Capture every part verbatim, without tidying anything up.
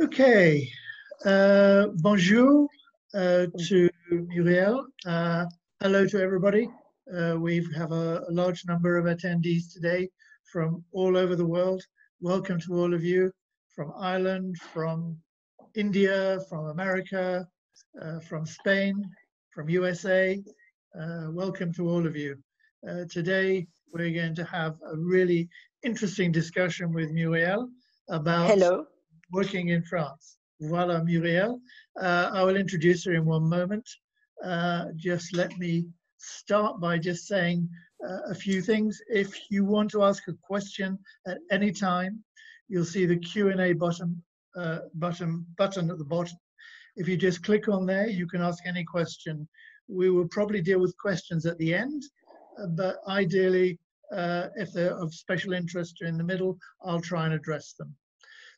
Okay, uh, bonjour uh, to Muriel. Uh, hello to everybody. Uh, we have a, a large number of attendees today from all over the world. Welcome to all of you from Ireland, from India, from America, uh, from Spain, from U S A. Uh, welcome to all of you. Uh, today we're going to have a really interesting discussion with Muriel about Hello. working in France. Voilà, Muriel. Uh, I will introduce her in one moment. Uh, just let me start by just saying uh, a few things. If you want to ask a question at any time, you'll see the Q and A button, uh, button, button at the bottom. If you just click on there, you can ask any question. We will probably deal with questions at the end, uh, but ideally, uh, if they're of special interest in the middle, I'll try and address them.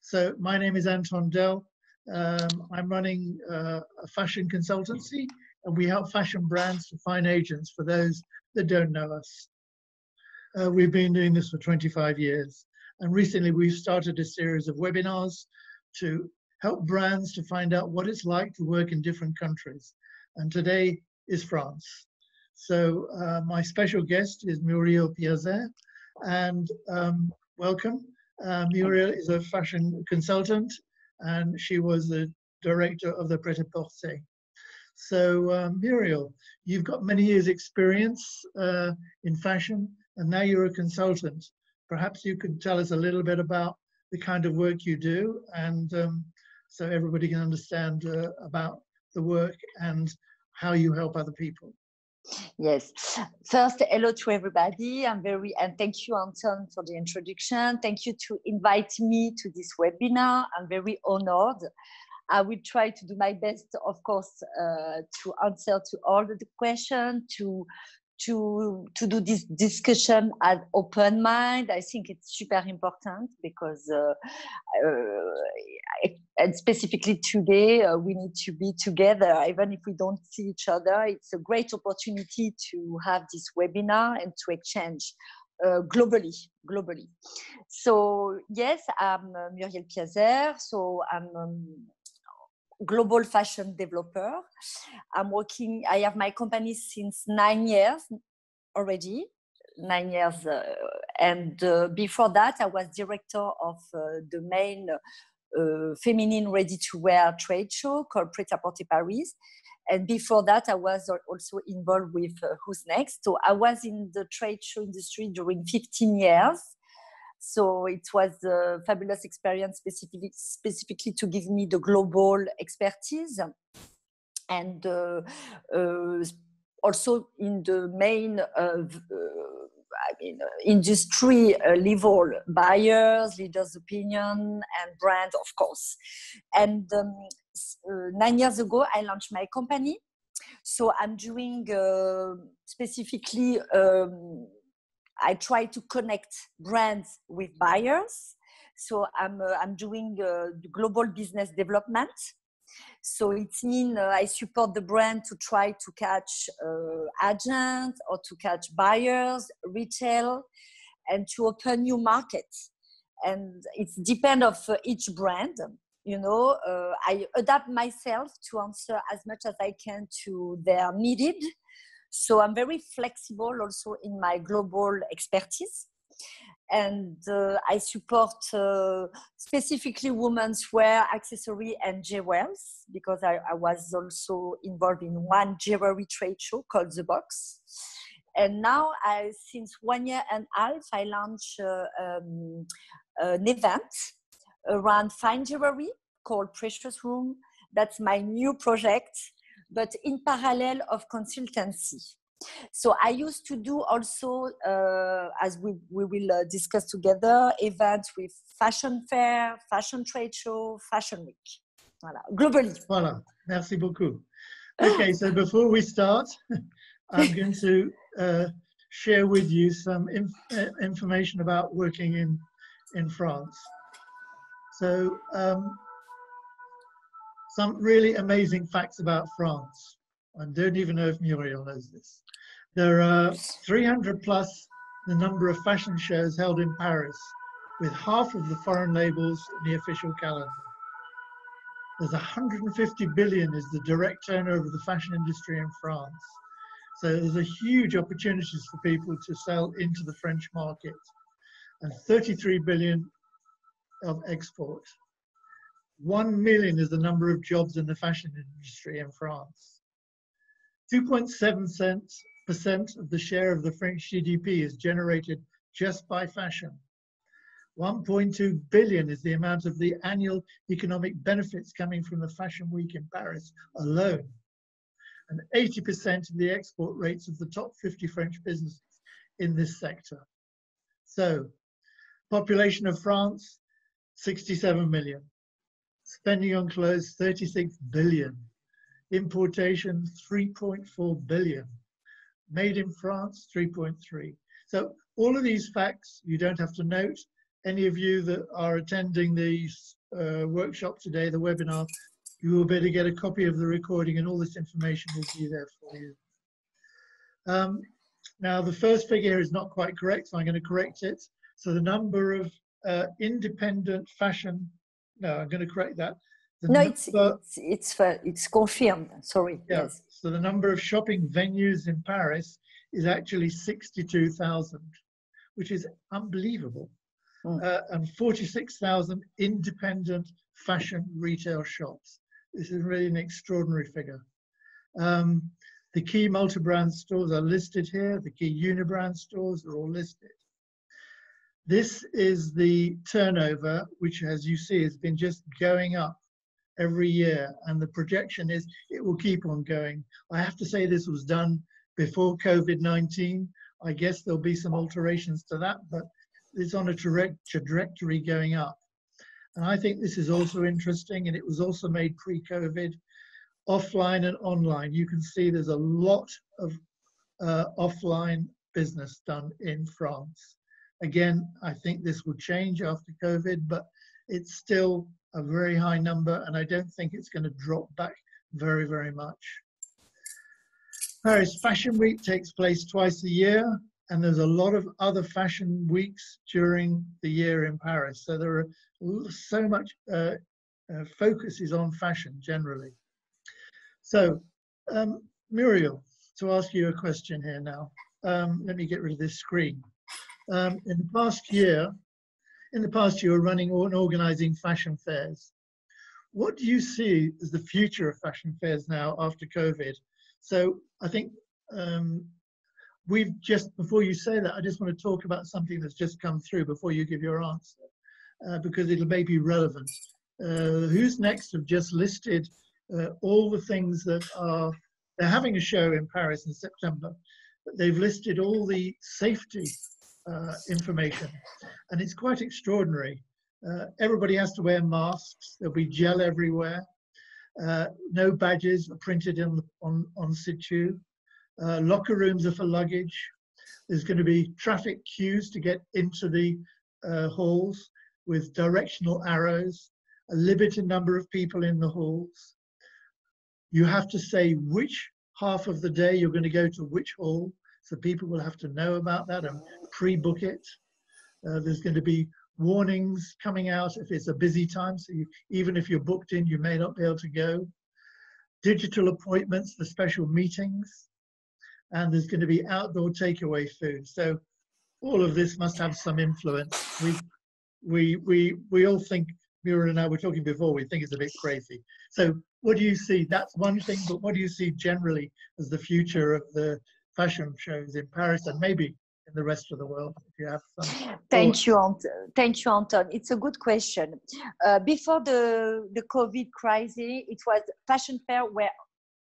So my name is Anton Dell. Um, I'm running uh, a fashion consultancy, and we help fashion brands to find agents for those that don't know us. Uh, we've been doing this for twenty-five years, and recently we've started a series of webinars to help brands to find out what it's like to work in different countries. And today is France. So uh, my special guest is Muriel Piaser, and um, welcome. Uh, Muriel is a fashion consultant, and she was the director of the Prêt-à-Porter. So uh, Muriel, you've got many years experience uh, in fashion, and now you're a consultant. Perhaps you could tell us a little bit about the kind of work you do, and um, so everybody can understand uh, about the work and how you help other people. Yes. First, hello to everybody. I'm very, and thank you, Anton, for the introduction. Thank you to invite me to this webinar. I'm very honored. I will try to do my best, of course, uh, to answer to all the questions, to, to, to do this discussion at open mind. I think it's super important because, uh, uh, and specifically today, uh, we need to be together. Even if we don't see each other, it's a great opportunity to have this webinar and to exchange. Uh, globally, globally. So yes, I'm uh, Muriel Piaser. So I'm um, global fashion developer. I'm working, I have my company since nine years already, nine years. Uh, and uh, before that, I was director of uh, the main uh, feminine ready-to-wear trade show called Prêt-à-Porter Paris. And before that, I was also involved with uh, Who's Next. So I was in the trade show industry during fifteen years. So it was a fabulous experience specifically, specifically to give me the global expertise. And uh, uh, also in the main, uh, uh, I mean, uh, industry uh, level, buyers, leaders' opinion, and brand, of course. And um, Uh, nine years ago, I launched my company. So I'm doing uh, specifically, um, I try to connect brands with buyers. So I'm, uh, I'm doing uh, global business development. So it means uh, I support the brand to try to catch uh, agents or to catch buyers, retail, and to open new markets. And it's depend of uh, each brand. You know, uh, I adapt myself to answer as much as I can to their needed. So I'm very flexible also in my global expertise. And uh, I support uh, specifically women's wear, accessory, and jewels, because I, I was also involved in one jewelry trade show called The Box. And now, I, since one year and a half, I launched uh, um, an event around fine jewelry called Precious Room. That's my new project, but in parallel of consultancy. So I used to do also, uh, as we, we will uh, discuss together, events with fashion fair, fashion trade show, fashion week. Voilà, globally. Voilà, merci beaucoup. Okay, so before we start, I'm going to uh, share with you some inf information about working in, in France. So, um, some really amazing facts about France. I don't even know if Muriel knows this. There are three hundred plus the number of fashion shows held in Paris, with half of the foreign labels in the official calendar. There's one hundred fifty billion is the direct turnover of the fashion industry in France. So there's a huge opportunities for people to sell into the French market, and thirty-three billion of export. One million is the number of jobs in the fashion industry in France. two point seven percent of the share of the French G D P is generated just by fashion. one point two billion is the amount of the annual economic benefits coming from the Fashion Week in Paris alone. And eighty percent of the export rates of the top fifty French businesses in this sector. So, population of France, sixty-seven million. Spending on clothes, thirty-six billion. Importation, three point four billion. Made in France, three point three. So, all of these facts you don't have to note. Any of you that are attending the uh, workshop today, the webinar, you will be able to get a copy of the recording, and all this information will be there for you. Um, now, the first figure is not quite correct, so I'm going to correct it. So the number of uh, independent fashion, no, I'm going to correct that. The no, it's, it's, it's, uh, it's confirmed, sorry. Yeah, yes. So the number of shopping venues in Paris is actually sixty-two thousand, which is unbelievable. Mm. Uh, and forty-six thousand independent fashion retail shops. This is really an extraordinary figure. Um, the key multi-brand stores are listed here. The key unibrand stores are all listed. This is the turnover, which, as you see, has been just going up every year. And the projection is it will keep on going. I have to say this was done before COVID nineteen. I guess there'll be some alterations to that, but it's on a trajectory going up. And I think this is also interesting, and it was also made pre-COVID, offline and online. You can see there's a lot of uh, offline business done in France. Again, I think this will change after COVID, but it's still a very high number, and I don't think it's going to drop back very, very much. Paris Fashion Week takes place twice a year. And there's a lot of other fashion weeks during the year in Paris. So there are so much uh, uh, focus is on fashion generally. So um, Muriel, to ask you a question here now. Um, let me get rid of this screen. Um, in the past year, in the past you were running and organizing fashion fairs. What do you see as the future of fashion fairs now after COVID? So I think, um, we've just, before you say that, I just want to talk about something that's just come through before you give your answer, uh, because it'll maybe be relevant. Uh, Who's Next have just listed uh, all the things that are, they're having a show in Paris in September, but they've listed all the safety uh, information. And it's quite extraordinary. Uh, everybody has to wear masks. There'll be gel everywhere. Uh, no badges are printed in, on, on situ. Uh, locker rooms are for luggage. There's going to be traffic queues to get into the uh, halls with directional arrows, a limited number of people in the halls. You have to say which half of the day you're going to go to which hall, so people will have to know about that and pre-book it. Uh, there's going to be warnings coming out if it's a busy time, so you, even if you're booked in, you may not be able to go. Digital appointments for special meetings. And there's going to be outdoor takeaway food. So all of this must have some influence. We, we, we, we all think, Muriel and I were talking before, we think it's a bit crazy. So what do you see? That's one thing, but what do you see generally as the future of the fashion shows in Paris and maybe in the rest of the world, if you have some? Thank you, Anton. Thank you, Anton. It's a good question. Uh, before the, the COVID crisis, it was fashion fair were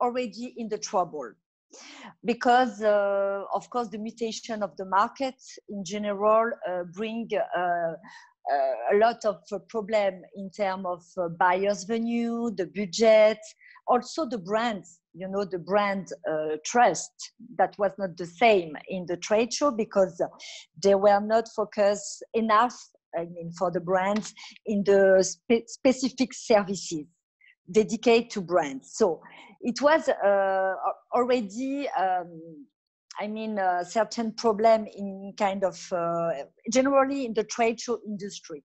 already in the trouble. Because, uh, of course, the mutation of the market in general uh, bring uh, uh, a lot of uh, problem in terms of uh, buyers' venue, the budget, also the brands, you know, the brand uh, trust that was not the same in the trade show because they were not focused enough, I mean, for the brands in the spe specific services dedicated to brands. So it was uh, already, um, I mean, a certain problem in kind of, uh, generally in the trade show industry.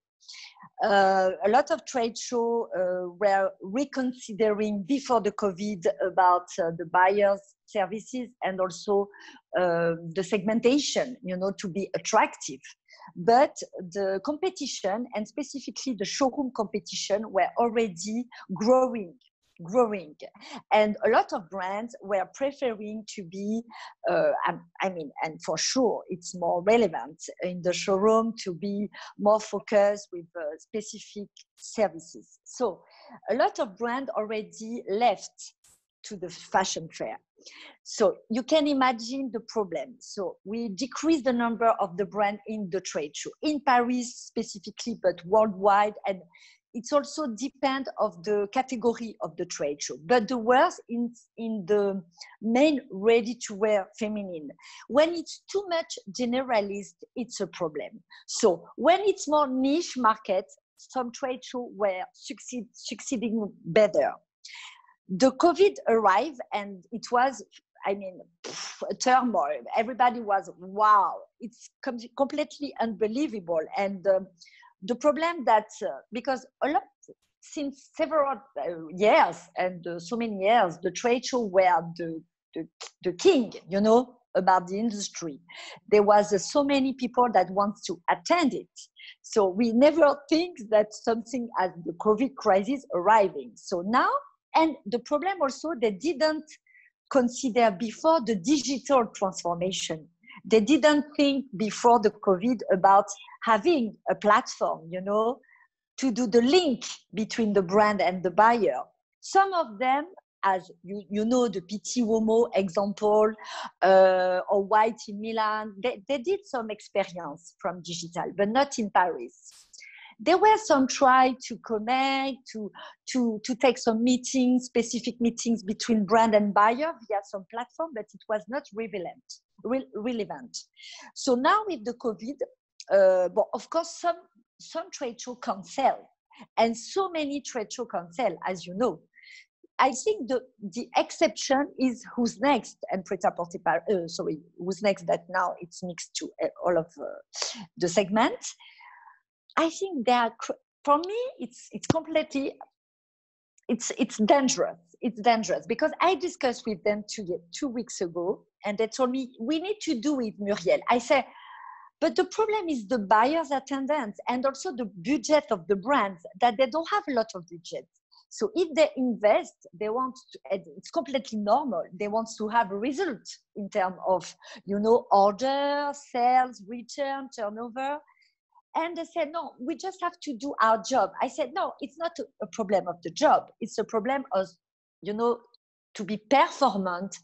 Uh, a lot of trade shows uh, were reconsidering before the COVID about uh, the buyers' services and also uh, the segmentation, you know, to be attractive. But the competition, and specifically the showroom competition, were already growing, growing. And a lot of brands were preferring to be, uh, I mean, and for sure, it's more relevant in the showroom to be more focused with uh, specific services. So a lot of brands already left to the fashion fair. So you can imagine the problem. So we decreased the number of the brand in the trade show, in Paris specifically, but worldwide. And it's also depend of the category of the trade show. But the worst in, in the main ready-to-wear feminine. When it's too much generalist, it's a problem. So when it's more niche market, some trade shows were succeed, succeeding better. The COVID arrived and it was, I mean, pff, a turmoil. Everybody was, wow, it's com completely unbelievable. And um, the problem that, uh, because a lot, since several uh, years and uh, so many years, the trade show were the, the, the king, you know, about the industry. There was uh, so many people that want to attend it. So we never think that something as the COVID crisis arriving. So now, and the problem also, they didn't consider before the digital transformation. They didn't think before the COVID about having a platform, you know, to do the link between the brand and the buyer. Some of them, as you, you know, the Pitti Uomo example, uh, or White in Milan, they, they did some experience from digital, but not in Paris. There were some try to connect, to, to, to take some meetings, specific meetings between brand and buyer via some platform, but it was not relevant. Re relevant. So now with the COVID, uh, but of course, some, some trade show cancel, and so many trade show cancel, as you know. I think the, the exception is Who's Next and Prêt-à-Porter Paris, uh, sorry, Who's Next, that now it's mixed to uh, all of uh, the segments. I think that for me, it's it's completely, it's it's dangerous. It's dangerous because I discussed with them two two weeks ago, and they told me we need to do it, Muriel. I said, but the problem is the buyers' attendance and also the budget of the brands, that they don't have a lot of budget. So if they invest, they want to, it's completely normal. They want to have a result in terms of, you know, order, sales, return, turnover. And they said, no, we just have to do our job. I said, no, it's not a problem of the job. It's a problem of, you know, to be performant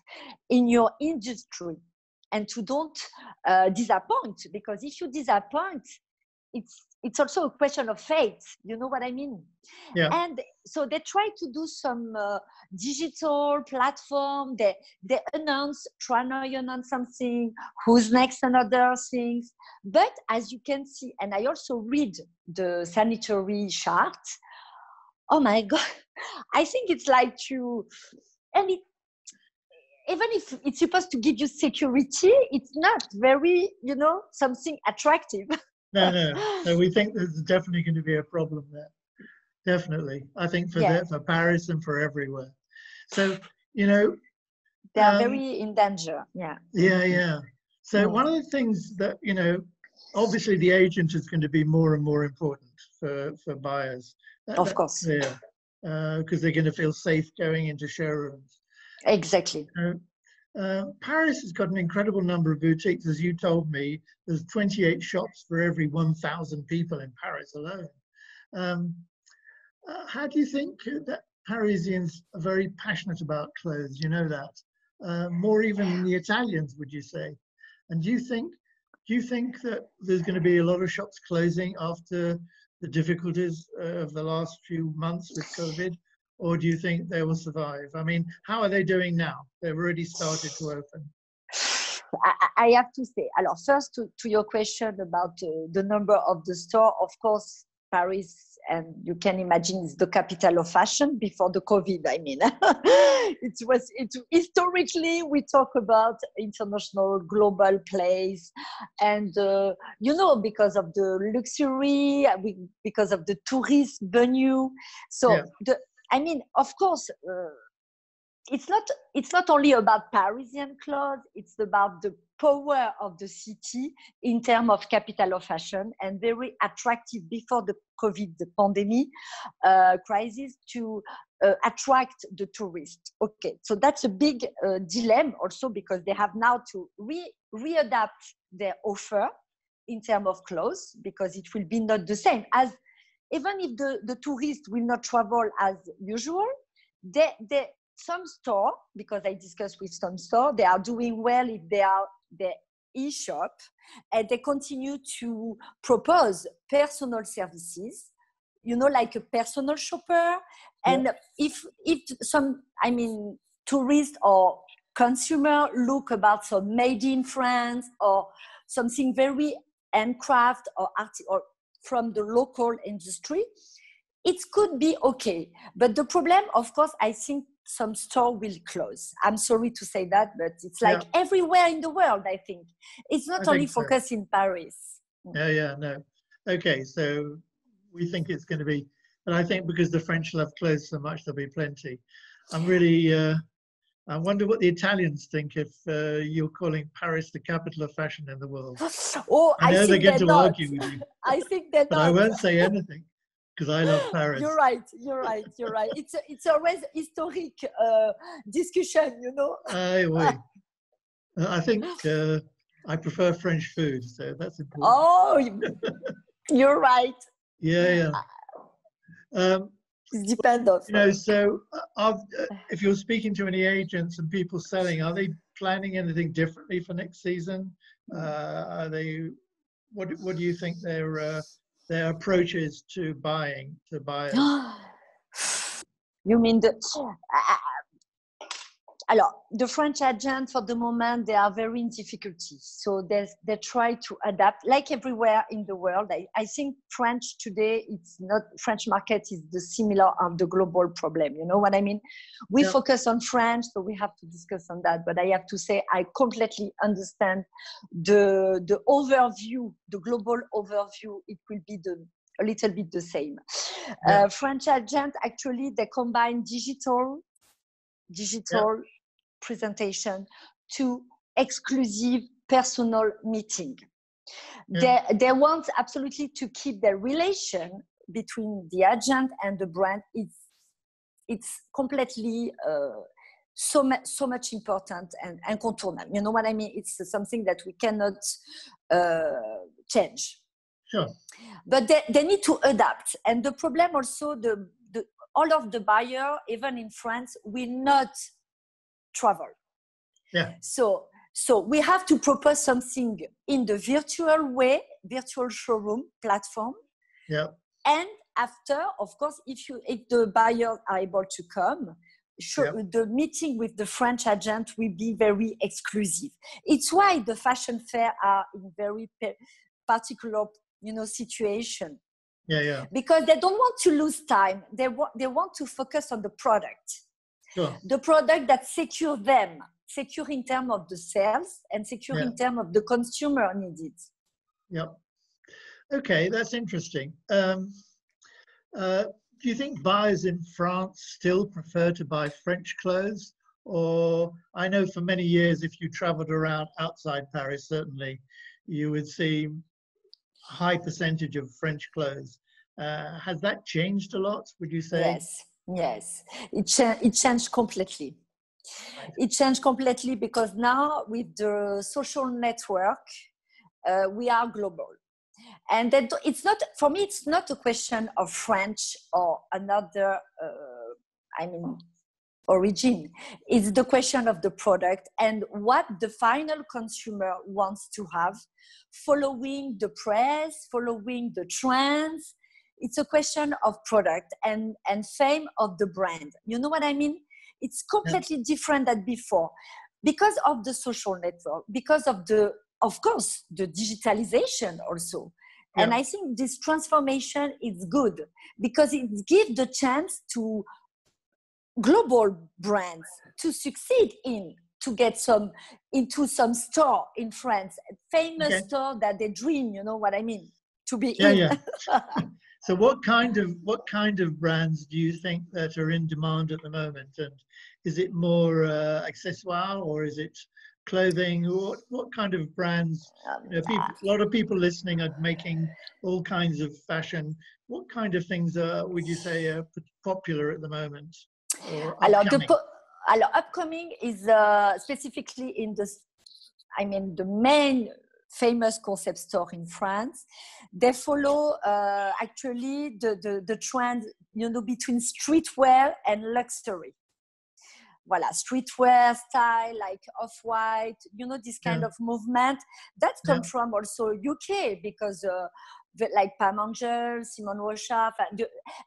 in your industry and to don't uh, disappoint. Because if you disappoint, it's, it's also a question of faith. You know what I mean? Yeah. And so they try to do some uh, digital platform. They, they announce, try now you announce something, Who's Next and other things. But as you can see, and I also read the sanitary chart, oh my God, I think it's like you, and it, even if it's supposed to give you security, it's not very, you know, something attractive. No, no, no, we think there's definitely going to be a problem there. Definitely. I think for, yes. the, for Paris and for everywhere. So, you know. They are um, very in danger. Yeah. Yeah, yeah. So yeah. One of the things that, you know, obviously the agent is going to be more and more important for, for buyers. That, of course. Yeah. Because uh, they're going to feel safe going into showrooms. Exactly. Uh, Uh, Paris has got an incredible number of boutiques, as you told me. There's twenty-eight shops for every one thousand people in Paris alone. Um, uh, how do you think that Parisians are very passionate about clothes? You know that uh, more even than the Italians, would you say? And do you think do you think that there's going to be a lot of shops closing after the difficulties uh, of the last few months with COVID? Or do you think they will survive? I mean, how are they doing now? They've already started to open. I, I have to say, alors, first to, to your question about uh, the number of the store, of course, Paris, and you can imagine it's the capital of fashion before the COVID, I mean. it was, it, historically, we talk about international, global place. And, uh, you know, because of the luxury, we, because of the tourist venue. So, yeah. the, I mean, of course, uh, it's not, it's not only about Parisian clothes, it's about the power of the city in terms of capital of fashion, and very attractive before the COVID, the pandemic uh, crisis, to uh, attract the tourists. Okay, so that's a big uh, dilemma also, because they have now to re readapt their offer in terms of clothes, because it will be not the same. As even if the, the tourists will not travel as usual, they, they, some store, because I discussed with some store, they are doing well if they are the e-shop, and they continue to propose personal services, you know, like a personal shopper. And yes. if if some, I mean, tourist or consumer look about some made in France or something very handcraft or art or from the local industry, it could be okay. But the problem, of course, I think some store will close. I'm sorry to say that, but it's like yeah. everywhere in the world, I think. It's not I only so. focused in Paris. Yeah, yeah, no. Okay, so we think it's going to be, and I think because the French love clothes so much, there'll be plenty. I'm really, uh, I wonder what the Italians think if uh, you're calling Paris the capital of fashion in the world. oh, I, I know think they're going to not. argue with you. I think they're but not. I won't say anything. Because I love Paris. You're right, you're right, you're right. It's, a, it's always a historic uh, discussion, you know. Aye, oui. I think uh, I prefer French food, so that's important. Oh, you're right. Yeah, yeah. Um, it depends on. You know, so are, if you're speaking to any agents and people selling, are they planning anything differently for next season? Uh, are they, what, what do you think they're... Uh, their approaches to buying, to buyers? You mean the... Uh, alors, the French agents, for the moment, they are very in difficulty. So they try to adapt, like everywhere in the world. I, I think French today, it's not... French market is the similar of the global problem. You know what I mean? We yeah. focus on French, so we have to discuss on that. But I have to say, I completely understand the, the overview, the global overview. It will be the... a little bit the same. Yeah. Uh, French agents, actually, they combine digital, digital yeah. presentation to exclusive personal meeting. Yeah. They, they want absolutely to keep the relation between the agent and the brand. It's, it's completely uh, so, mu so much important and incontournable. You know what I mean? It's something that we cannot uh, change. Sure. But they, they need to adapt. And the problem also, the, the, all of the buyer, even in France, will not travel. Yeah. So, so we have to propose something in the virtual way, virtual showroom platform. Yeah. And after, of course, if, you, if the buyers are able to come, sure, yeah. the meeting with the French agent will be very exclusive. It's why the fashion fair are in very... particular, you know, situation. Yeah, yeah. Because they don't want to lose time. They want they want to focus on the product, sure. the product that secure them, secure in terms of the sales and secure yeah. in terms of the consumer needed. Yep. Okay, that's interesting. Um, uh, do you think buyers in France still prefer to buy French clothes? Or I know for many years, if you traveled around outside Paris, certainly, you would see high percentage of French clothes. Uh, has that changed a lot, would you say? Yes, yes. It, cha it changed completely. Right. It changed completely because now with the social network, uh, we are global. And that it's not, for me, it's not a question of French or another, uh, I mean, origin. It's the question of the product and what the final consumer wants to have, following the press, following the trends. It's a question of product and, and fame of the brand. You know what I mean? It's completely yeah. different than before because of the social network, because of the, of course, the digitalization also. Yeah. And I think this transformation is good because it gives the chance to global brands to succeed in, to get some into some store in France, famous okay. store that they dream, you know what I mean, to be yeah, in. Yeah. So what kind of what kind of brands do you think that are in demand at the moment? And is it more uh, accessoire or is it clothing? What, what kind of brands? You know, people, a lot of people listening are making all kinds of fashion. What kind of things are, would you say are popular at the moment? Or upcoming? Alors, upcoming is uh, specifically in the, I mean, the main famous concept store in France. They follow uh, actually the, the, the trend, you know, between streetwear and luxury. Voilà, streetwear style, like Off White, you know, this kind yeah. of movement. That comes yeah. from also U K because uh, like Pam Anger, Simon Rocha,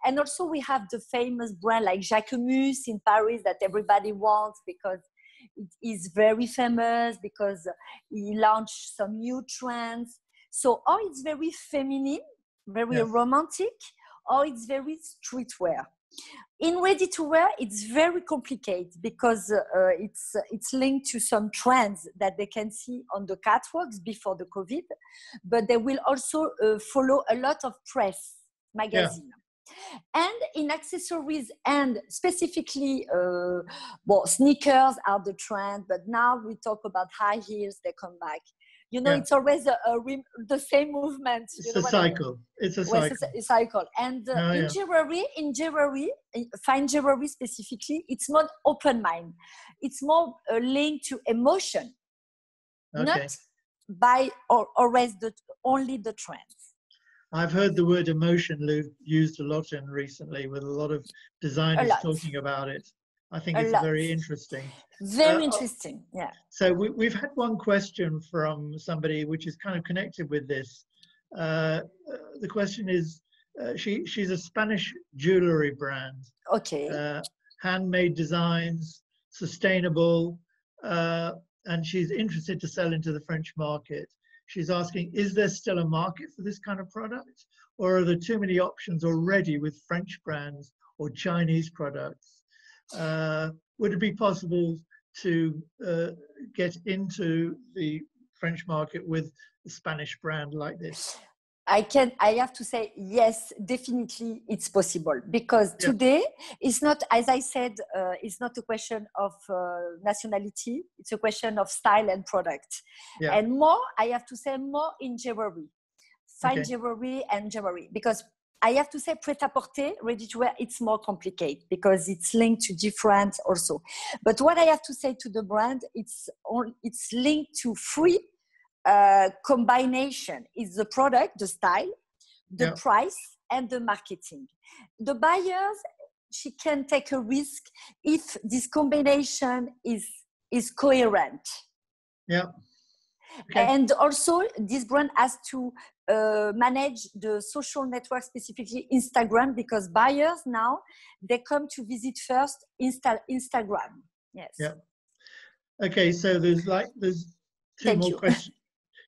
and also we have the famous brand like Jacquemus in Paris that everybody wants because it is very famous, because he launched some new trends. So or it's very feminine, very yes. romantic, or it's very streetwear. In ready-to-wear, it's very complicated because uh, it's, it's linked to some trends that they can see on the catwalks before the COVID, but they will also uh, follow a lot of press magazine. Yeah. And in accessories and specifically, uh, well, sneakers are the trend, but now we talk about high heels, they come back. You know, yeah. it's always a, a rem the same movement. It's, you know, a cycle. I mean? It's a cycle. Well, it's a, a cycle. And uh, oh, in yeah. jewelry, in jewelry, fine jewelry specifically, it's not open mind. It's more uh, linked to emotion, okay. not by or always the only the trends. I've heard the word emotion used a lot in recently, with a lot of designers lot. talking about it. I think a it's lot. very interesting. Very uh, interesting, yeah. So we, we've had one question from somebody which is kind of connected with this. Uh, the question is, uh, she, she's a Spanish jewellery brand. Okay. Uh, handmade designs, sustainable, uh, and she's interested to sell into the French market. She's asking, is there still a market for this kind of product? Or are there too many options already with French brands or Chinese products? Uh, would it be possible to uh, get into the French market with a Spanish brand like this? I can. I have to say yes, definitely it's possible because yeah. today it's not, as I said, uh, it's not a question of uh, nationality. It's a question of style and product, yeah. and more. I have to say more in jewelry, fine okay. jewelry and jewelry, because I have to say prêt-à-porter, ready-to-wear, it's more complicated because it's linked to different also. But what I have to say to the brand, it's on, it's linked to three uh, combination. It's the product, the style, the yeah. price, and the marketing. The buyers, she can take a risk if this combination is, is coherent. Yeah. Okay. And also, this brand has to uh, manage the social network, specifically Instagram, because buyers now, they come to visit first Insta Instagram. Yes. Yeah. Okay, so there's like, there's two Thank more you. questions.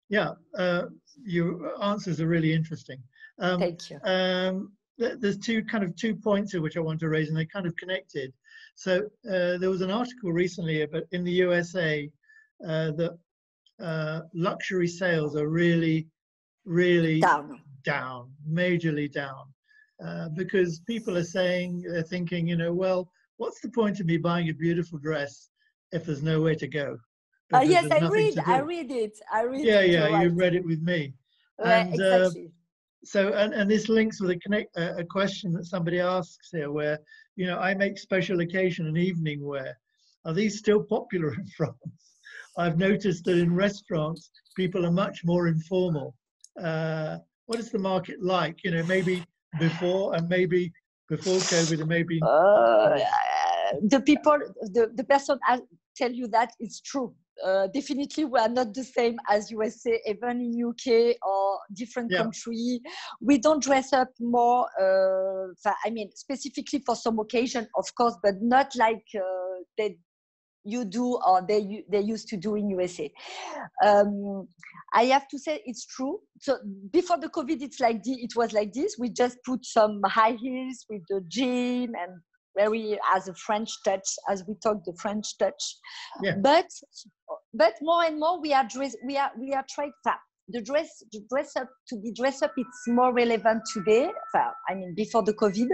Yeah, uh, your answers are really interesting. Um, Thank you. Um, there's two kind of two points which I want to raise, and they're kind of connected. So uh, there was an article recently about in the U S A uh, that Uh, luxury sales are really, really down, down majorly down, uh, because people are saying, they're thinking, you know, well, what's the point of me buying a beautiful dress if there's nowhere to go? Oh, yes, I read, I read it, I read yeah, it. Yeah, yeah, you've read it with me. Right, and, exactly. Uh, so, and, and this links with a, connect, uh, a question that somebody asks here where, you know, I make special occasion and evening wear. Are these still popular in France? I've noticed that in restaurants, people are much more informal. Uh, what is the market like? You know, maybe before and maybe before COVID and maybe... Uh, the people, the, the person I tell you that it's true. Uh, definitely, we are not the same as U S A, even in U K or different yeah. country. We don't dress up more, uh, I mean, specifically for some occasion, of course, but not like uh, they you do or they, they used to do in U S A. Um, I have to say it's true. So before the COVID, it's like the, it was like this. We just put some high heels with the gym and very as a French touch, as we talk the French touch. Yeah. But but more and more we are dress, we are we are trying the dress the dress up to be dress up. It's more relevant today. I mean before the COVID,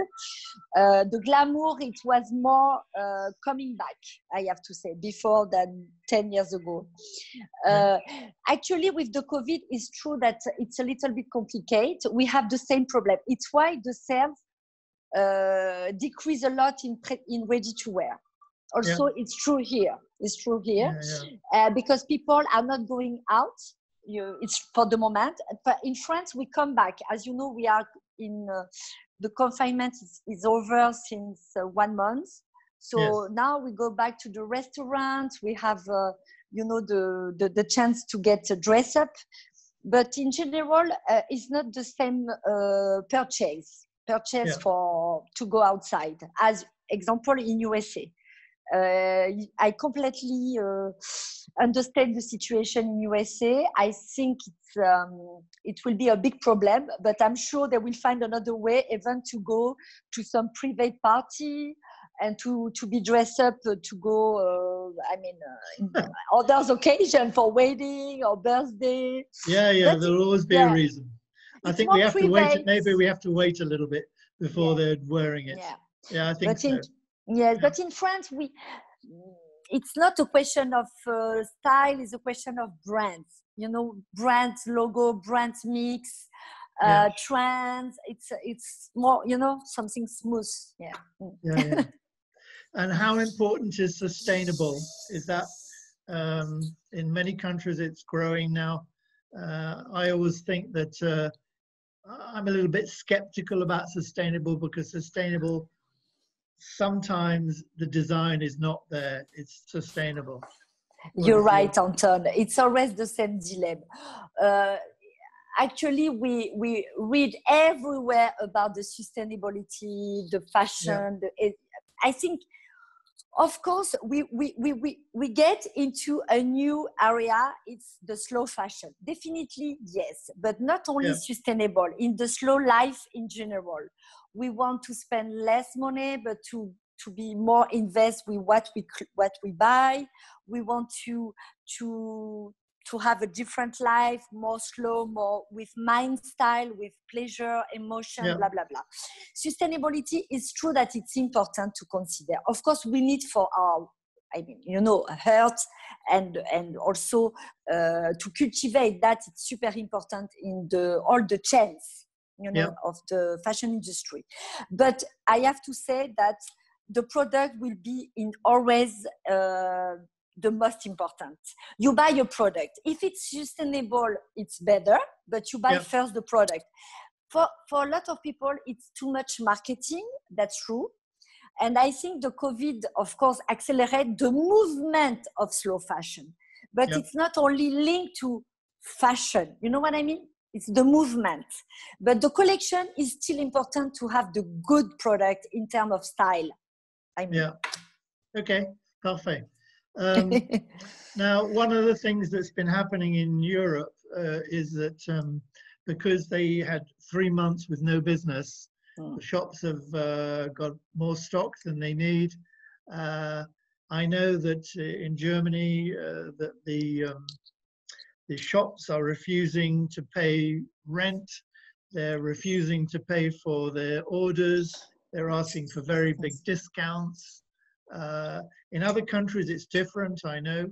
uh, the glamour it was more uh, coming back. I have to say before than ten years ago. Uh, yeah. Actually, with the COVID, it's true that it's a little bit complicated. We have the same problem. It's why the sales uh decrease a lot in pre in ready to wear also. Yeah. it's true here it's true here yeah, yeah. Uh, because people are not going out, you it's for the moment. But in France we come back, as you know, we are in uh, the confinement is, is over since uh, one month, so yes. Now we go back to the restaurants, we have uh, you know the, the the chance to get a dress up, but in general uh, it's not the same uh, purchase Purchase yeah. for to go outside. As example in U S A, uh, I completely uh, understand the situation in U S A. I think it's um, it will be a big problem, but I'm sure they will find another way, even to go to some private party and to to be dressed up to go. Uh, I mean, uh, yeah. Others occasion for wedding or birthday. Yeah, yeah, but there'll always be yeah. a reason. I think we have to wait. Maybe we have to wait a little bit before yeah. they're wearing it. Yeah, yeah I think but so. In, yeah, yeah, but in France, we it's not a question of uh, style; it's a question of brands. You know, brands logo, brands mix, uh, yeah. trends. It's it's more, you know, something smooth. Yeah. Yeah. yeah. And how important is sustainable? Is that um, in many countries it's growing now? Uh, I always think that. Uh, I'm a little bit skeptical about sustainable, because sustainable, sometimes the design is not there, it's sustainable. You're right, Anton. It's always the same dilemma. Uh, actually, we, we read everywhere about the sustainability, the fashion. Yeah. The, it, I think, of course, we, we, we, we, we get into a new area. It's the slow fashion. Definitely, yes, but not only yeah. sustainable. In the slow life in general, we want to spend less money, but to, to be more invest with what we, what we buy. We want to, to, to have a different life, more slow, more with mind style, with pleasure, emotion, yeah. blah, blah, blah. Sustainability is true that it's important to consider. Of course, we need for our, I mean, you know, health and, and also uh, to cultivate that. It's super important in the, all the chains, you know, yeah. of the fashion industry. But I have to say that the product will be in always, uh, the most important. You buy your product. If it's sustainable, it's better, but you buy yeah. first the product. For, for a lot of people, it's too much marketing. That's true. And I think the COVID, of course, accelerated the movement of slow fashion. But yeah. it's not only linked to fashion. You know what I mean? It's the movement. But the collection is still important to have the good product in terms of style. I mean. Yeah. Okay. Perfect. um, now, one of the things that's been happening in Europe uh, is that um, because they had three months with no business, oh. the shops have uh, got more stock than they need. Uh, I know that in Germany uh, that the, um, the shops are refusing to pay rent. They're refusing to pay for their orders. They're asking for very big discounts. Uh, in other countries it's different, I know.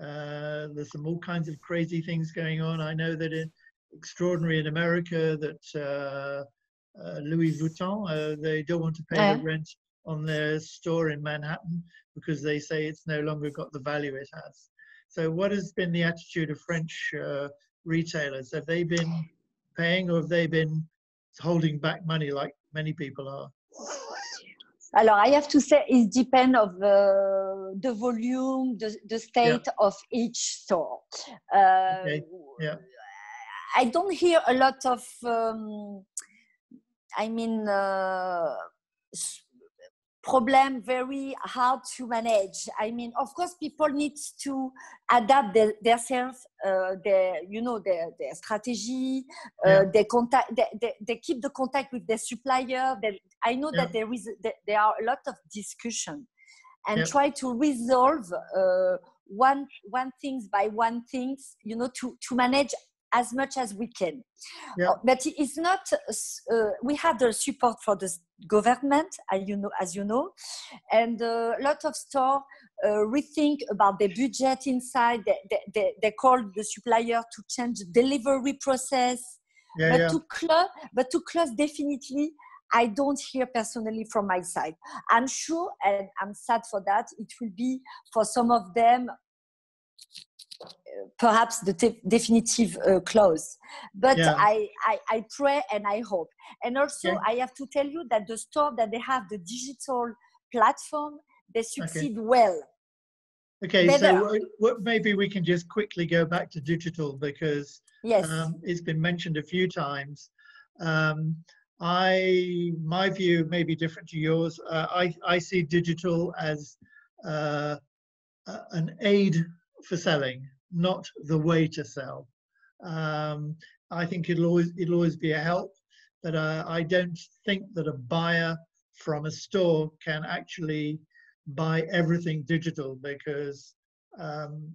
Uh, there's some all kinds of crazy things going on. I know that it's extraordinary in America that uh, uh, Louis Vuitton, uh, they don't want to pay yeah. the rent on their store in Manhattan because they say it's no longer got the value it has. So what has been the attitude of French uh, retailers? Have they been paying, or have they been holding back money like many people are? Alors, I have to say it depends on uh, the volume, the, the state yeah. of each store. Uh, okay. yeah. I don't hear a lot of, um, I mean, uh, problem very hard to manage. I mean, of course, people need to adapt their, their self, uh, their, you know, their, their strategy, uh, yeah. their contact, they, they, they keep the contact with their supplier. They, I know yeah. that there is, that there are a lot of discussion and yeah. try to resolve uh, one, one things by one things, you know, to, to manage as much as we can. Yeah. Uh, but it's not, uh, we had the support for the government, as you know, as you know and a uh, lot of stores uh, rethink about the budget inside. They, they, they, they called the supplier to change the delivery process. Yeah, but, yeah. To close, but to close definitely, I don't hear personally from my side. I'm sure, and I'm sad for that, it will be for some of them perhaps the te- definitive uh, close, but yeah. I, I I pray and I hope. And also yeah. I have to tell you that the store that they have the digital platform, they succeed okay. well. Okay, Better. so w- w- maybe we can just quickly go back to digital, because yes. um, it's been mentioned a few times. Um, I my view may be different to yours. Uh, I I see digital as uh, uh, an aid for selling, not the way to sell. Um, I think it'll always it'll always be a help, but uh, I don't think that a buyer from a store can actually buy everything digital, because um,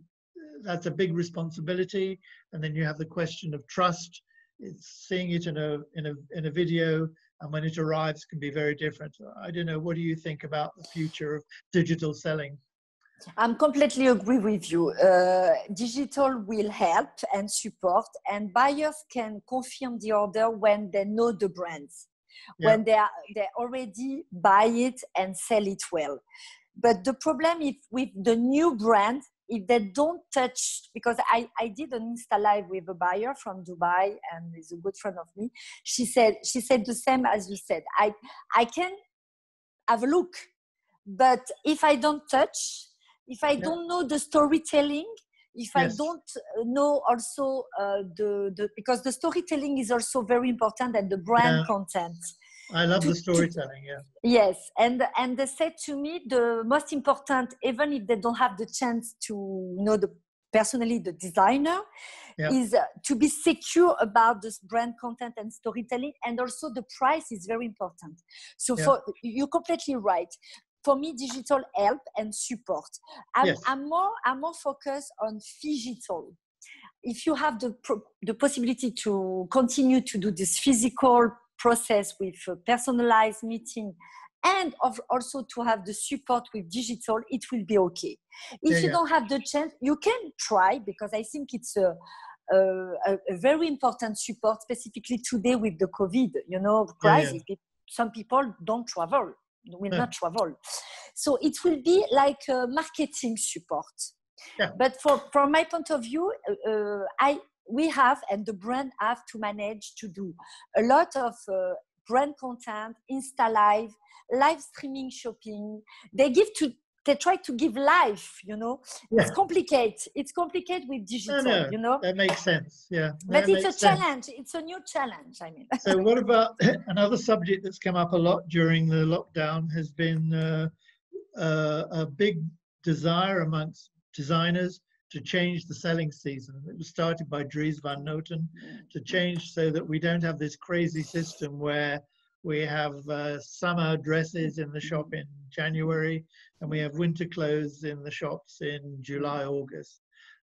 that's a big responsibility. And then you have the question of trust. It's seeing it in a in a in a video, and when it arrives, can be very different. I don't know. What do you think about the future of digital selling? I'm completely agree with you. Uh, digital will help and support, and buyers can confirm the order when they know the brands, yeah. when they are, they already buy it and sell it well. But the problem is with the new brand, if they don't touch, because I, I did an Insta live with a buyer from Dubai, and is a good friend of me. She said she said the same as you said. I I can have a look, but if I don't touch, if I yeah. don't know the storytelling, if yes. I don't know also uh, the, the, because the storytelling is also very important, and the brand yeah. content. I love to, the storytelling, to, yeah. Yes, and and they said to me the most important, even if they don't have the chance to know the personally the designer, yeah. is uh, to be secure about this brand content and storytelling, and also the price is very important. So yeah. for you're completely right. For me, digital help and support. I'm, yes. I'm more, I'm more focused on phygital. If you have the the possibility to continue to do this physical process with a personalized meeting, and of also to have the support with digital, it will be okay. If yeah, you yeah. don't have the chance, you can try, because I think it's a, a, a very important support, specifically today with the COVID, you know, crisis. Yeah, yeah. Some people don't travel. Will no. not travel, so it will be like uh, marketing support. Yeah. But for from my point of view, uh, I we have and the brand have to manage to do a lot of uh, brand content, Insta live, live streaming, shopping. They give to they try to give life. You know, yeah. it's complicated. It's complicated with digital. No, no, you know, that makes sense. Yeah, but that it's a sense. challenge. It's a new challenge. I mean. So what about another subject that's come up a lot during the lockdown has been uh, uh, a big desire amongst designers to change the selling season. It was started by Dries van Noten to change so that we don't have this crazy system where we have uh, summer dresses in the shop in January, and we have winter clothes in the shops in July, August.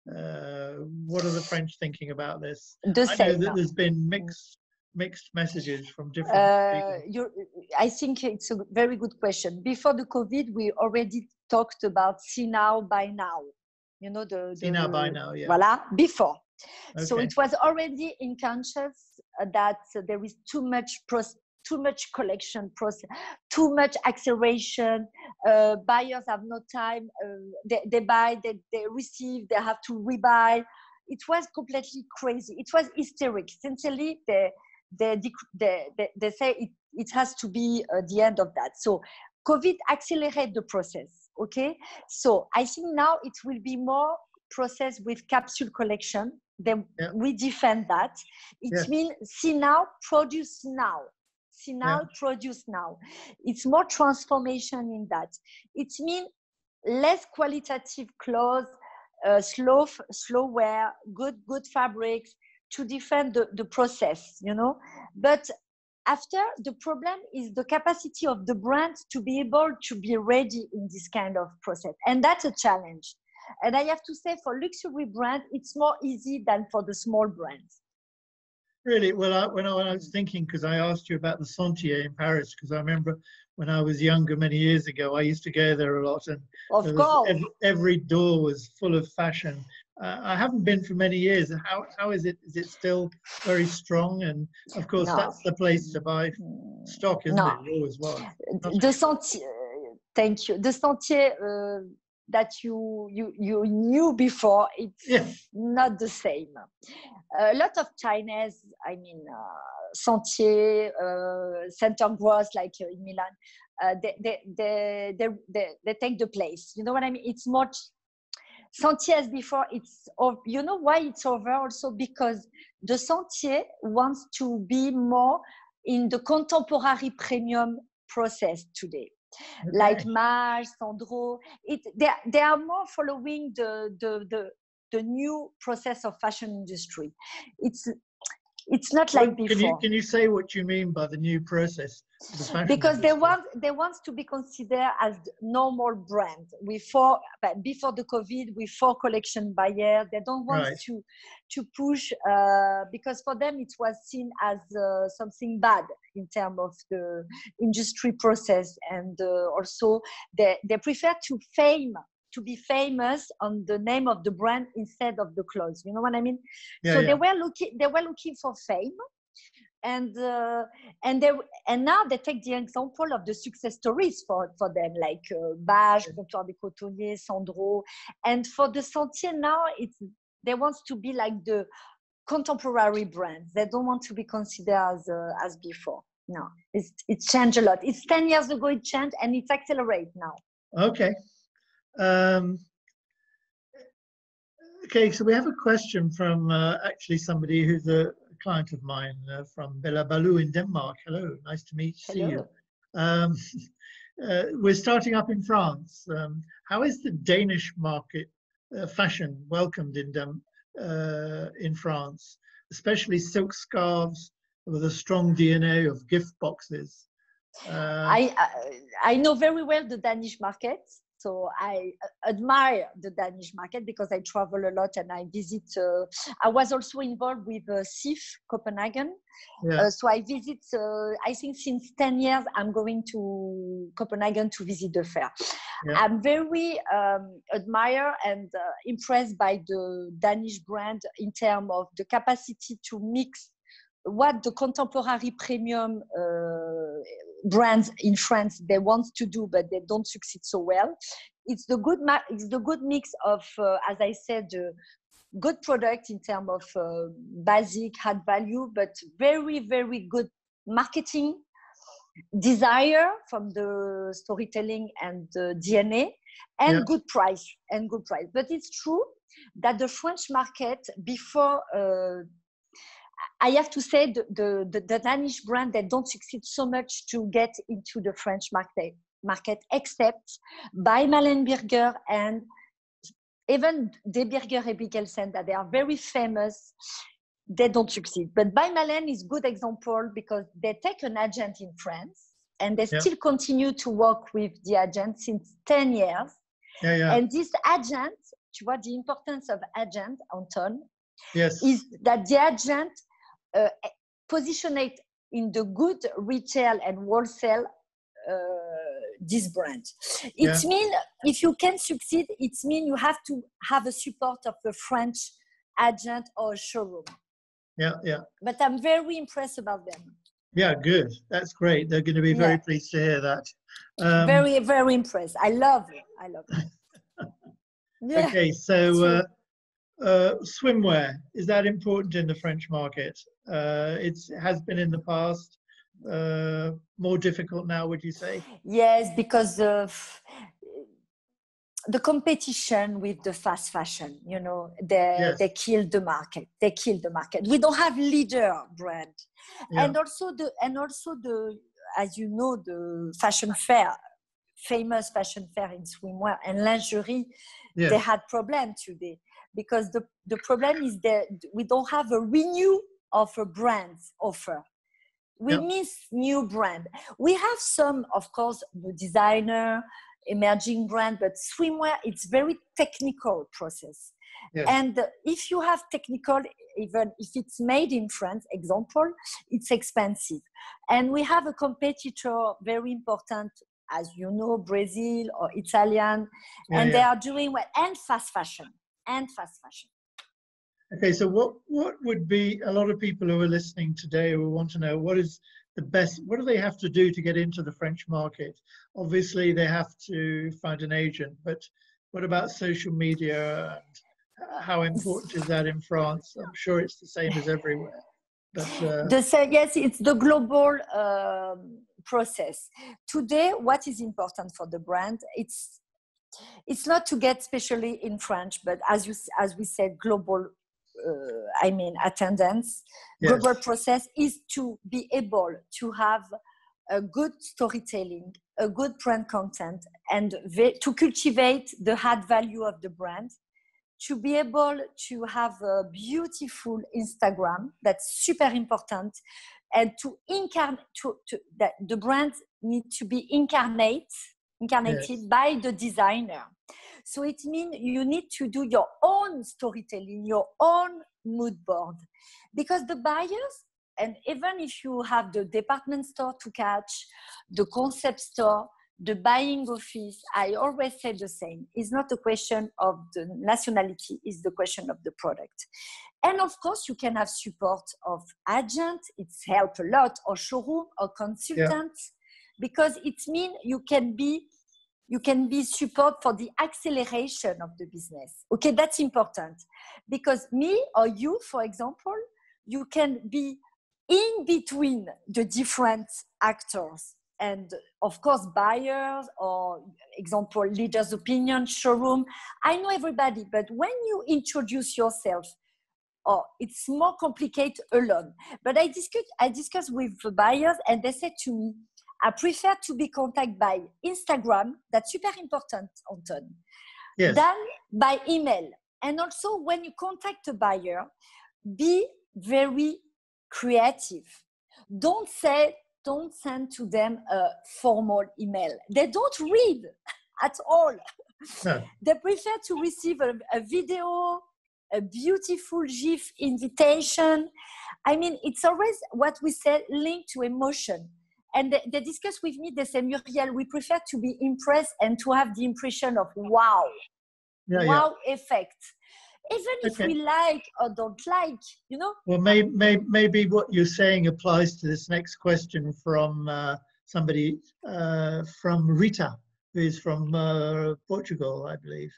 Uh, what are the French thinking about this? The I know that now. There's been mixed mixed messages from different uh, people. I think it's a very good question. Before the COVID, we already talked about see now, buy now. You know, the, the see now, buy now, yeah. Voila, before. Okay. So it was already in conscious that there is too much process. Too much collection process, too much acceleration. Uh, buyers have no time. Uh, they, they buy, they, they receive, they have to rebuy. It was completely crazy. It was hysteric. Sincerely, they they they, they, they say it, it has to be uh, the end of that. So, COVID accelerated the process. Okay, so I think now it will be more process with capsule collection. Then yeah. we defend that. It yeah. means see now, produce now. see now, yeah. produce now. It's more transformation in that. It means less qualitative clothes, uh, slow, slow wear, good, good fabrics to defend the, the process, you know. But after, the problem is the capacity of the brand to be able to be ready in this kind of process. And that's a challenge. And I have to say, for luxury brands, it's more easy than for the small brands. Really? Well, I, when, I, when I was thinking, because I asked you about the Sentier in Paris, because I remember when I was younger, many years ago, I used to go there a lot. And of course. Was, every, every door was full of fashion. Uh, I haven't been for many years. How, how is it? Is it still very strong? And of course, no. that's the place to buy stock, isn't no. it? It always was. Not the Sentier, thank you. The Sentier uh, that you, you, you knew before, it's yeah. not the same. A lot of Chinese, I mean, uh, Sentier, uh, Sentengros, like in Milan, uh, they, they, they, they, they, they take the place. You know what I mean? It's much... Sentier as before, it's, you know why it's over also? Because the Sentier wants to be more in the contemporary premium process today. Okay. Like Maje, Sandro, it, they, they are more following the, the, the, the new process of fashion industry. It's, it's not like before. Can you, can you say what you mean by the new process? The because they want, they want to be considered as normal brand. Before, before the COVID, we four collection by year. They don't want right. to, to push uh, because for them it was seen as uh, something bad in terms of the industry process, and uh, also they, they prefer to fame. to be famous on the name of the brand instead of the clothes. You know what I mean? Yeah, so yeah. they were looking, they were looking for fame, and uh, and they and now they take the example of the success stories for, for them, like uh, Bage, Comptoir des Cotonniers, Sandro, and for the Sentier now it's they want to be like the contemporary brands. They don't want to be considered as uh, as before. No, it's it's changed a lot. It's ten years ago it changed, and it's accelerate now. Okay. Um, okay, so we have a question from uh, actually somebody who's a client of mine uh, from Bella Balu in Denmark. Hello, nice to meet Hello. see you. Um, uh, we're starting up in France. Um, how is the Danish market uh, fashion welcomed in Dem uh, in France, especially silk scarves with a strong D N A of gift boxes? Uh, I, I I know very well the Danish market. So I admire the Danish market because I travel a lot and I visit. Uh, I was also involved with uh, C I F Copenhagen. Yeah. Uh, so I visit, uh, I think since ten years, I'm going to Copenhagen to visit the fair. Yeah. I'm very um, admire and uh, impressed by the Danish brand in terms of the capacity to mix what the contemporary premium uh, brands in France they want to do, but they don't succeed so well. It's the good, ma it's the good mix of, uh, as I said, uh, good product in terms of uh, basic, hard value, but very, very good marketing, desire from the storytelling and uh, D N A, and yeah. good price, and good price. But it's true that the French market before uh, I have to say the, the, the, the Danish brand that don't succeed so much to get into the French market, market except by Malene Berger and even De Birger and Bigelsen, that they are very famous, they don't succeed. But by Malene is a good example because they take an agent in France and they yeah. still continue to work with the agent since ten years. Yeah, yeah. And this agent, you know, the importance of agent, Anton, yes. is that the agent uh, positioned it in the good retail and wholesale uh, this brand. It yeah. means if you can succeed, it means you have to have a support of a French agent or showroom. Yeah, yeah. But I'm very impressed about them. Yeah, good. That's great. They're going to be very yeah. pleased to hear that. Um, very, very impressed. I love it. I love it. yeah. Okay, so... Uh, Uh, swimwear, is that important in the French market? Uh, it's, it has been in the past, uh, more difficult now, would you say? Yes, because uh, the competition with the fast fashion, you know, they, yes. they killed the market. They killed the market. We don't have leader brand. Yeah. And also the, and also the, as you know, the fashion fair, famous fashion fair in swimwear and lingerie, yeah. they had problem today because the, the problem is that we don't have a renew of a brand's offer. We yeah. miss new brand. We have some, of course, the designer, emerging brand, but swimwear, it's very technical process. Yes. And if you have technical, even if it's made in France, example, it's expensive. And we have a competitor, very important, as you know, Brazil or Italian, yeah, and yeah. they are doing well, and fast fashion, and fast fashion. Okay, so what, what would be, a lot of people who are listening today who want to know, what is the best, what do they have to do to get into the French market? Obviously, they have to find an agent, but what about social media? And how important is that in France? I'm sure it's the same as everywhere. But, uh, the, yes, it's the global uh, process. Today, what is important for the brand? It's, it's not to get, especially in French, but as, you, as we said, global Uh, I mean, attendance, yes. global process is to be able to have a good storytelling, a good brand content, and to cultivate the add value of the brand, to be able to have a beautiful Instagram, that's super important, and to incarnate, to, to, that the brand needs to be incarnate, incarnated yes. by the designer. So it means you need to do your own storytelling, your own mood board. Because the buyers, and even if you have the department store to catch, the concept store, the buying office, I always say the same. It's not a question of the nationality, it's the question of the product. And of course, you can have support of agents, it's helped a lot, or showroom, or consultants, yeah. because it means you can be You can be support for the acceleration of the business. Okay, that's important. Because me or you, for example, you can be in between the different actors and, of course, buyers or, example, leaders' opinion, showroom. I know everybody, but when you introduce yourself, oh, it's more complicated alone. But I discuss, I discuss with the buyers and they said to me, I prefer to be contacted by Instagram, that's super important, Anton, yes. than by email. And also when you contact a buyer, be very creative. Don't say, don't send to them a formal email. They don't read at all. No. They prefer to receive a, a video, a beautiful GIF invitation. I mean, it's always what we say, linked to emotion. And they, they discuss with me, they say, Muriel, we prefer to be impressed and to have the impression of wow, yeah, wow yeah. effect. Even okay. if we like or don't like, you know? Well, maybe, maybe, maybe what you're saying applies to this next question from uh, somebody, uh, from Rita, who is from uh, Portugal, I believe.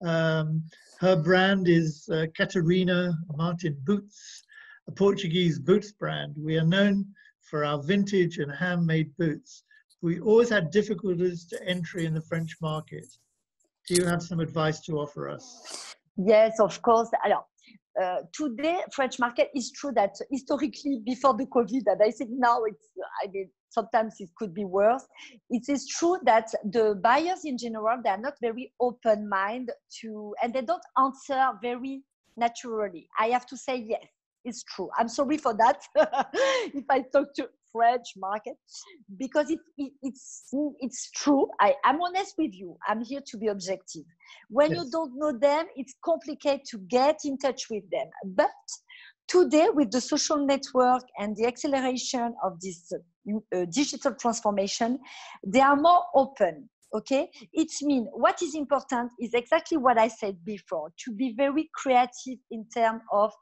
Um, her brand is uh, Catarina Martin Boots, a Portuguese boots brand. We are known for our vintage and handmade boots. We always had difficulties to entry in the French market. Do you have some advice to offer us? Yes, of course. Alors, uh, today, French market is true that historically before the COVID, and I think now it's, I mean, sometimes it could be worse. It is true that the buyers in general, they are not very open-minded to, and they don't answer very naturally. I have to say yes. It's true. I'm sorry for that if I talk to French market, because it, it, it's, it's true. I, I'm honest with you. I'm here to be objective. When yes. you don't know them, it's complicated to get in touch with them. But today, with the social network and the acceleration of this uh, digital transformation, they are more open. Okay, it means what is important is exactly what I said before, to be very creative in terms of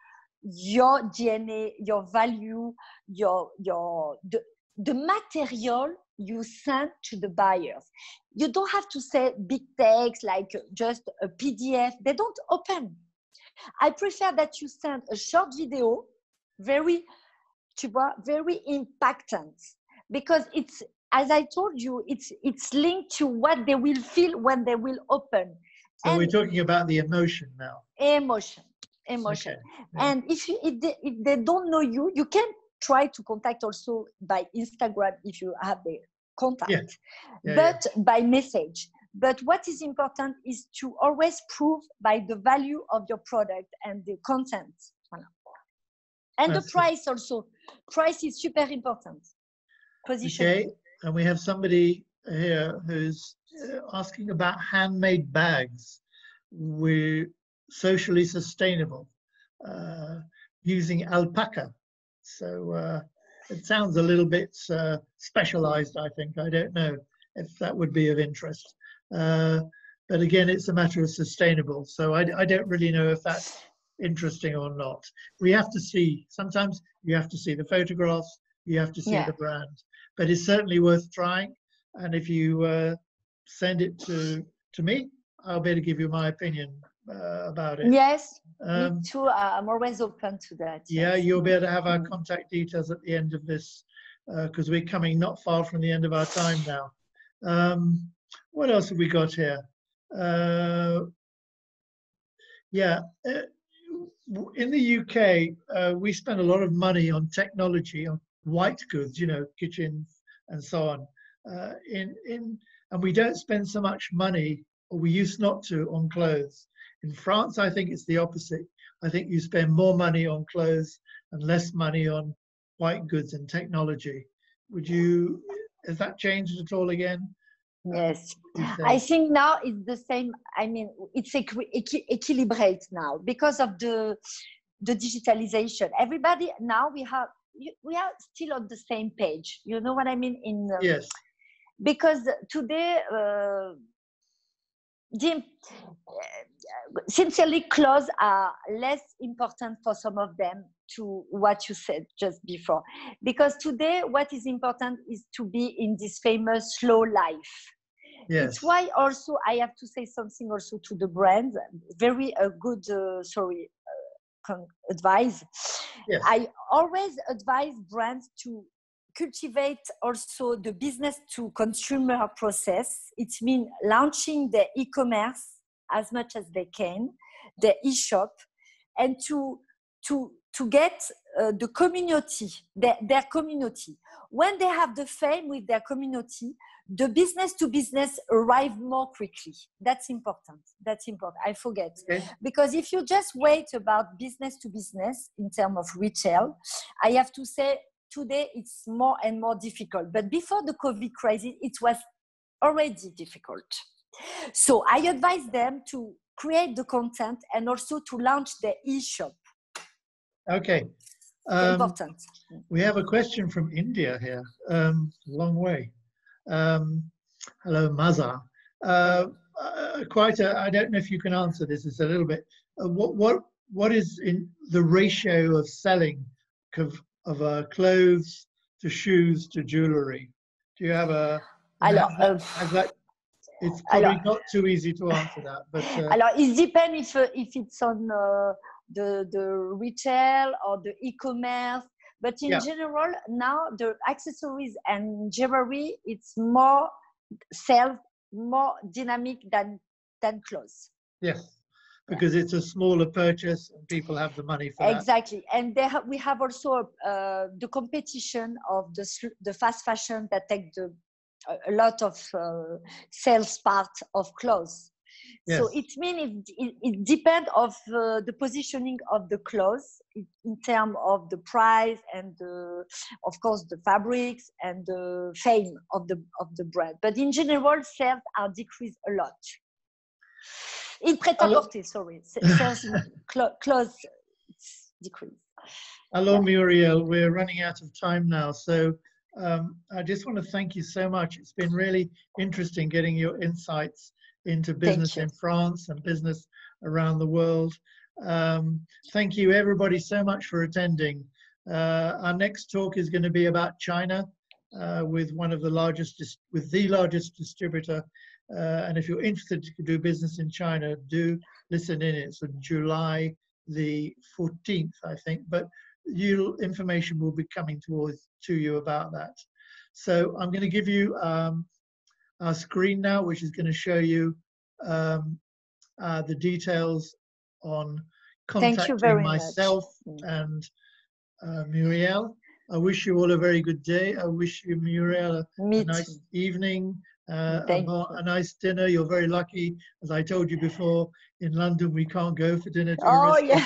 your D N A, your value, your your the, the material you send to the buyers. You don't have to say big text like just a P D F. They don't open. I prefer that you send a short video, very, tu vois, very impactant, because it's, as I told you, it's it's linked to what they will feel when they will open. So and we're talking about the emotion now. Emotion, emotion. Okay. Yeah. And if, you, if, they, if they don't know you, you can try to contact also by Instagram if you have the contact, yeah. Yeah, but yeah. by message. But what is important is to always prove by the value of your product and the content. And That's the price it. also. Price is super important. Position. Okay, and we have somebody here who's asking about handmade bags. We're socially sustainable, uh, using alpaca. So uh, it sounds a little bit uh, specialized, I think. I don't know if that would be of interest. Uh, but again, it's a matter of sustainable. So I, I don't really know if that's interesting or not. We have to see, sometimes you have to see the photographs, you have to see yeah. the brand, but it's certainly worth trying. And if you uh, send it to to me, I'll be able to give you my opinion uh, about it. Yes, um, me too. I'm always open to that. Yeah, yes. You'll be able to have our contact details at the end of this, because uh, we're coming not far from the end of our time now. Um, what else have we got here? Uh, yeah. Uh, In the U K, uh, we spend a lot of money on technology, on white goods, you know, kitchens and so on. Uh, in, in, and we don't spend so much money, or we used not to, on clothes. In France, I think it's the opposite. I think you spend more money on clothes and less money on white goods and technology. Would you, has that changed at all again? Yes, I think now it's the same. I mean, it's equi equi equilibrate now because of the the digitalization. Everybody now we have we are still on the same page. You know what I mean? In um, yes, because today, uh, the, uh, sincerely, clothes are less important for some of them to what you said just before. Because today, what is important is to be in this famous slow life. Yes. It's why also I have to say something also to the brand. Very uh, good, uh, sorry, uh, advice. Yes. I always advise brands to cultivate also the business to consumer process. It means launching the e-commerce as much as they can, the e-shop, and to to to get uh, the community, their, their community. When they have the fame with their community, the business to business arrive more quickly. That's important. That's important. I forget. Okay. Because if you just wait about business to business in terms of retail, I have to say today it's more and more difficult. But before the COVID crisis, it was already difficult. So I advise them to create the content and also to launch the e-shop. Okay. Um, important. We have a question from India here. Um, long way. Um, hello, Maza. Uh, uh, quite a, I don't know if you can answer this. It's a little bit. Uh, what, what, what is in the ratio of selling of, of uh, clothes to shoes to jewelry? Do you have a... Alors, have, uh, have that, it's probably alors, not too easy to answer that. But, uh, alors, it depends if, uh, if it's on... Uh, The, the retail or the e-commerce, but in yeah. general now the accessories and jewelry, it's more sales, more dynamic than than clothes. Yes, because yeah. it's a smaller purchase and people have the money for that. Exactly, and they ha we have also uh, the competition of the, the fast fashion that take the, a lot of uh, sales part of clothes. Yes. So it means it, it, it depends of uh, the positioning of the clothes in, in terms of the price and the, of course the fabrics and the fame of the of the brand. But in general, sales are decreased a lot. In Prêt-à-Porter, sorry, sales clo clothes decrease. Hello, yeah. Muriel. We're running out of time now, so um, I just want to thank you so much. It's been really interesting getting your insights into business in France and business around the world. Um, thank you everybody so much for attending. Uh, our next talk is going to be about China uh, with one of the largest, with the largest distributor. Uh, and if you're interested to do business in China, do listen in. It's on July the fourteenth, I think, but you information will be coming towards to you about that. So I'm going to give you um, our screen now, which is going to show you um, uh, the details on contacting myself much. and uh, Muriel. I wish you all a very good day. I wish you, Muriel, a, a nice evening, uh, a, a nice dinner. You're very lucky. As I told you before, in London, we can't go for dinner. To oh, yeah.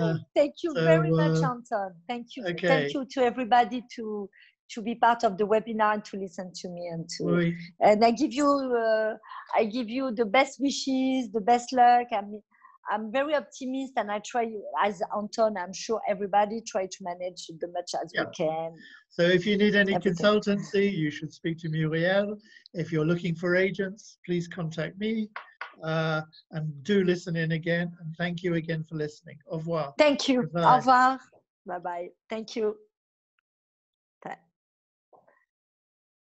uh, Thank you so, very much, uh, Anton. Thank you. Okay. Thank you to everybody to, to be part of the webinar and to listen to me. And to, oui. and I give you, uh, I give you the best wishes, the best luck. I mean, I'm very optimist, and I try, as Anton, I'm sure everybody try to manage the much as yeah. we can. So if you need any Everything. consultancy, you should speak to Muriel. If you're looking for agents, please contact me. Uh, and do listen in again. And thank you again for listening. Au revoir. Thank you. Goodbye. Au revoir. Bye-bye. Thank you.